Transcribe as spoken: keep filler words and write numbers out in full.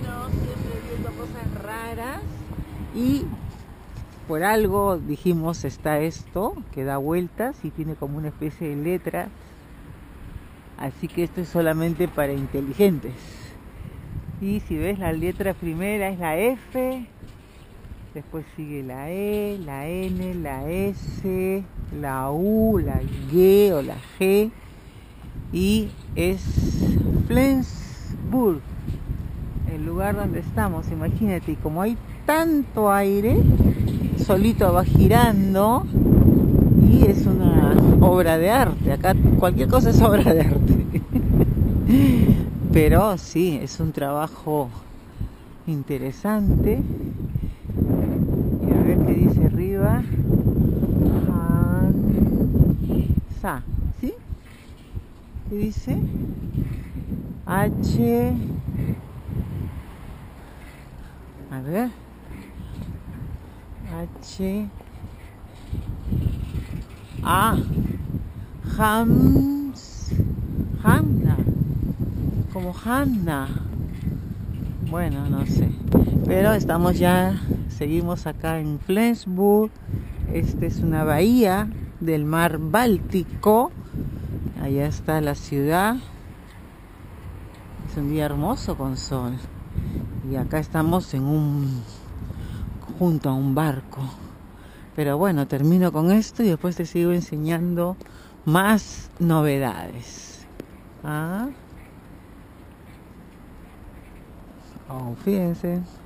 bueno, siempre viendo cosas raras. Y por algo dijimos, está esto, que da vueltas y tiene como una especie de letra. Así que esto es solamente para inteligentes. Y si ves, la letra primera es la F, después sigue la E, la N, la S, la U, la G o la G, y es Flensburg, el lugar donde estamos. Imagínate, y como hay tanto aire, solito va girando y es una obra de arte. Acá cualquier cosa es obra de arte. Pero sí, es un trabajo interesante. Y a ver qué dice arriba. Hansa, ¿sí? ¿Qué dice? H. A ver. H. A. Hams. Hanna. Como Hanna, bueno, no sé, pero estamos ya, seguimos acá en Flensburg. Esta es una bahía del mar Báltico, allá está la ciudad, es un día hermoso con sol, y acá estamos en un, junto a un barco. Pero bueno, termino con esto y después te sigo enseñando más novedades. ¿Ah? Oh, fíjense.